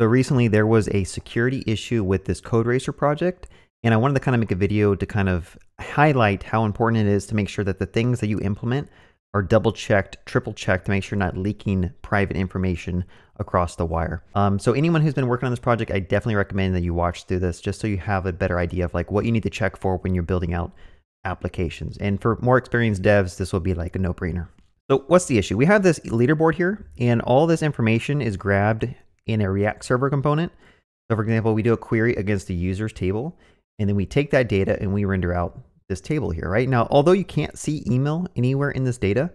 So recently there was a security issue with this Code Racer project, and I wanted to kind of make a video to kind of highlight how important it is to make sure that the things that you implement are double checked, triple checked to make sure you're not leaking private information across the wire. So anyone who's been working on this project, I definitely recommend that you watch through this just so you have a better idea of like what you need to check for when you're building out applications. And for more experienced devs, this will be like a no-brainer. So what's the issue? We have this leaderboard here, and all this information is grabbed in a React server component. So for example, we do a query against the users table, and then we take that data and we render out this table here, right? Now, although you can't see email anywhere in this data,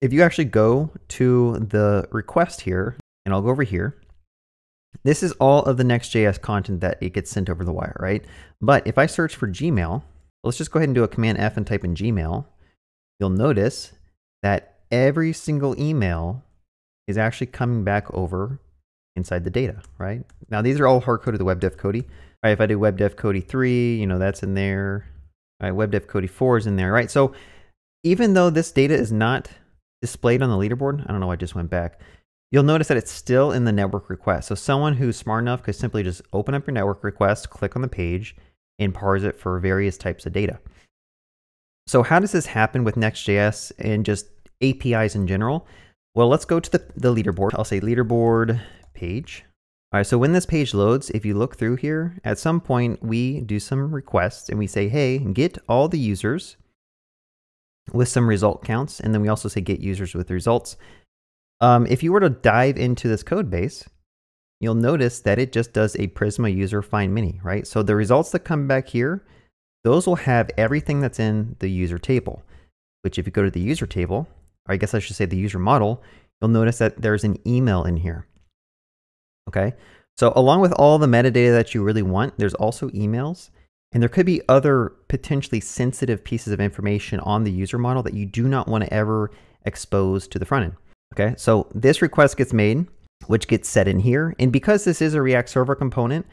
if you actually go to the request here, and I'll go over here, this is all of the Next.js content that it gets sent over the wire, right? But if I search for Gmail, let's just go ahead and do a Command F and type in Gmail. You'll notice that every single email is actually coming back over inside the data, right? Now, these are all hard-coded to Web Dev Cody. All right, if I do Web Dev Cody 3, you know, that's in there. All right, Web Dev Cody 4 is in there, right? So even though this data is not displayed on the leaderboard, I don't know, I just went back. You'll notice that it's still in the network request. So someone who's smart enough could simply just open up your network request, click on the page, and parse it for various types of data. So how does this happen with Next.js and just APIs in general? Well, let's go to the leaderboard. I'll say leaderboard page. All right, so when this page loads, if you look through here, at some point we do some requests and we say, hey, get all the users with some result counts. And then we also say get users with results. If you were to dive into this code base, you'll notice that it just does a Prisma user find mini, right? So the results that come back here, those will have everything that's in the user table, which if you go to the user table, or I guess I should say the user model, you'll notice that there's an email in here. Okay, so along with all the metadata that you really want, there's also emails, and there could be other potentially sensitive pieces of information on the user model that you do not want to ever expose to the front end. Okay, so this request gets made, which gets set in here. And because this is a React server component,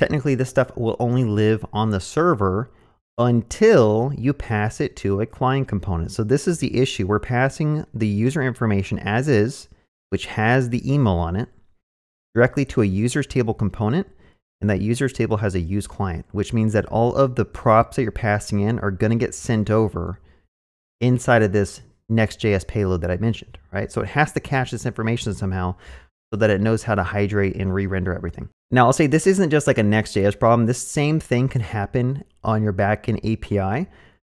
technically this stuff will only live on the server until you pass it to a client component. So this is the issue. We're passing the user information as is, which has the email on it, directly to a users table component, and that users table has a use client, which means that all of the props that you're passing in are going to get sent over inside of this Next.js payload that I mentioned, right? So it has to cache this information somehow so that it knows how to hydrate and re-render everything. Now, I'll say this isn't just like a Next.js problem. This same thing can happen on your backend API,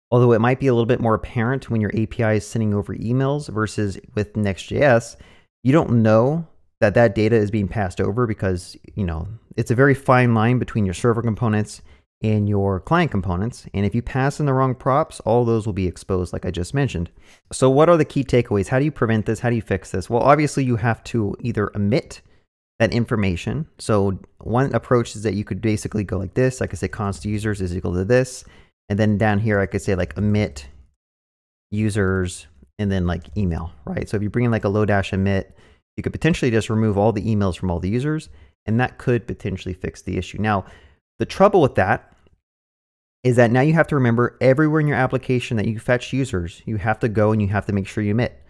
although it might be a little bit more apparent when your API is sending over emails versus with Next.js. You don't know that data is being passed over because, you know, it's a very fine line between your server components and your client components. And if you pass in the wrong props, all those will be exposed like I just mentioned. So what are the key takeaways? How do you prevent this? How do you fix this? Well, obviously you have to either omit that information. So one approach is that you could basically go like this. I could say const users is equal to this. And then down here, I could say like omit users and then like email, right? So if you bring in like a lodash omit, you could potentially just remove all the emails from all the users, and that could potentially fix the issue. Now, the trouble with that is that now you have to remember everywhere in your application that you fetch users, you have to go and you have to make sure you omit.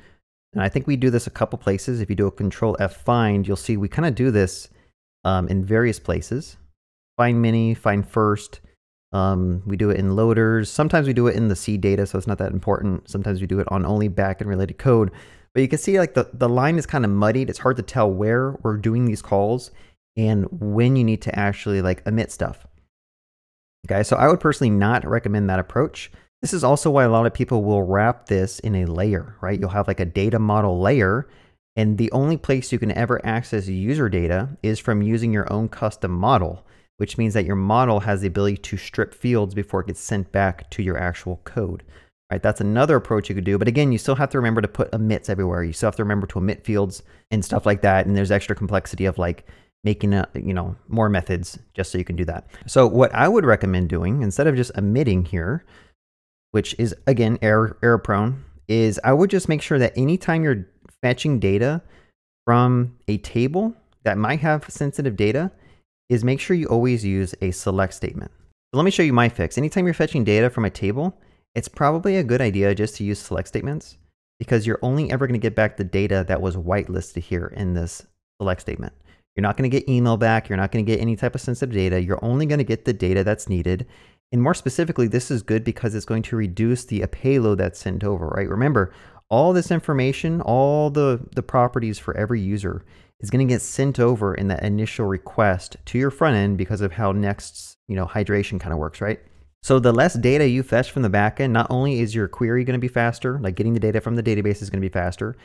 And I think we do this a couple places. If you do a Control F find, you'll see we kind of do this in various places. Find many, find first. We do it in loaders. Sometimes we do it in the C data, so it's not that important. Sometimes we do it on only backend related code. But you can see like the line is kind of muddied. It's hard to tell where we're doing these calls and when you need to actually like omit stuff. Okay, so I would personally not recommend that approach. This is also why a lot of people will wrap this in a layer, right? You'll have like a data model layer, and the only place you can ever access user data is from using your own custom model, which means that your model has the ability to strip fields before it gets sent back to your actual code. Right, that's another approach you could do. But again, you still have to remember to put omits everywhere. You still have to remember to omit fields and stuff like that. And there's extra complexity of like making a, you know, more methods just so you can do that. So what I would recommend doing instead of just omitting here, which is again, error prone, is I would just make sure that anytime you're fetching data from a table that might have sensitive data is make sure you always use a select statement. So let me show you my fix. Anytime you're fetching data from a table, it's probably a good idea just to use select statements because you're only ever going to get back the data that was whitelisted here in this select statement. You're not going to get email back. You're not going to get any type of sensitive data. You're only going to get the data that's needed. And more specifically, this is good because it's going to reduce the payload that's sent over, right? Remember, all this information, all the properties for every user is going to get sent over in that initial request to your front end because of how Next's, hydration kind of works, right? So the less data you fetch from the backend, not only is your query going to be faster, like getting the data from the database is going to be faster,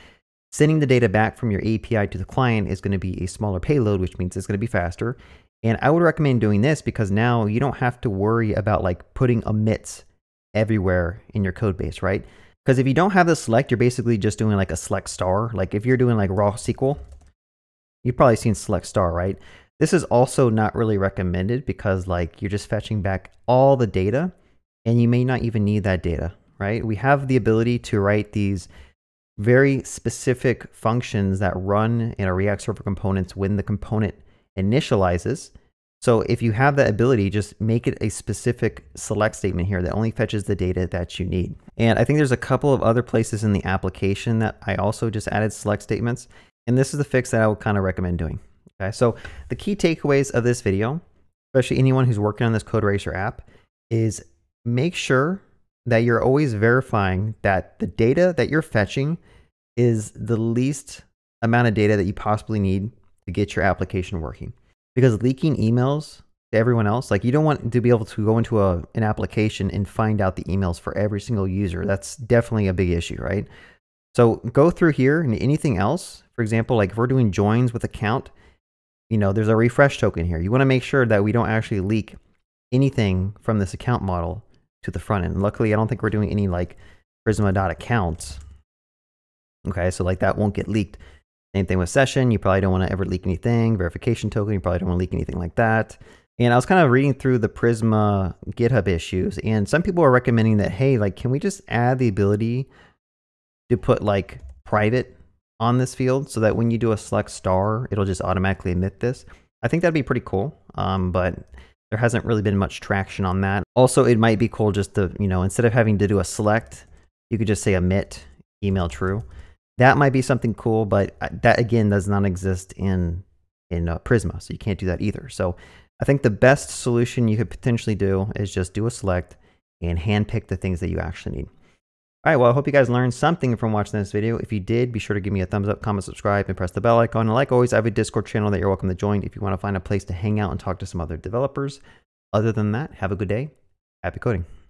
sending the data back from your API to the client is going to be a smaller payload, which means it's going to be faster. And I would recommend doing this because now you don't have to worry about like putting omits everywhere in your code base, right? Because if you don't have the select, you're basically just doing like a select star. Like if you're doing like raw SQL, you've probably seen select star, right? This is also not really recommended because like you're just fetching back all the data and you may not even need that data, right? We have the ability to write these very specific functions that run in our React server components when the component initializes. So if you have that ability, just make it a specific select statement here that only fetches the data that you need. And I think there's a couple of other places in the application that I also just added select statements. And this is the fix that I would kind of recommend doing. Okay, so the key takeaways of this video, especially anyone who's working on this Code Racer app, is make sure that you're always verifying that the data that you're fetching is the least amount of data that you possibly need to get your application working. Because leaking emails to everyone else, like you don't want to be able to go into an application and find out the emails for every single user. That's definitely a big issue, right? So go through here and anything else. For example, like if we're doing joins with account, there's a refresh token here. You want to make sure that we don't actually leak anything from this account model to the front end. Luckily, I don't think we're doing any like prisma.accounts. Okay, so like that won't get leaked. Same thing with session, you probably don't want to ever leak anything. Verification token, you probably don't want to leak anything like that. And I was kind of reading through the Prisma GitHub issues, and some people are recommending that, hey, like, can we just add the ability to put like private on this field so that when you do a select star, it'll just automatically emit this? I think that'd be pretty cool, but there hasn't really been much traction on that. Also, it might be cool just to, instead of having to do a select, you could just say emit email true. That might be something cool, but that again does not exist in Prisma, so you can't do that either. So I think the best solution you could potentially do is just do a select and handpick the things that you actually need. All right, well, I hope you guys learned something from watching this video. If you did, be sure to give me a thumbs up, comment, subscribe, and press the bell icon. And like always, I have a Discord channel that you're welcome to join if you want to find a place to hang out and talk to some other developers. Other than that, have a good day. Happy coding.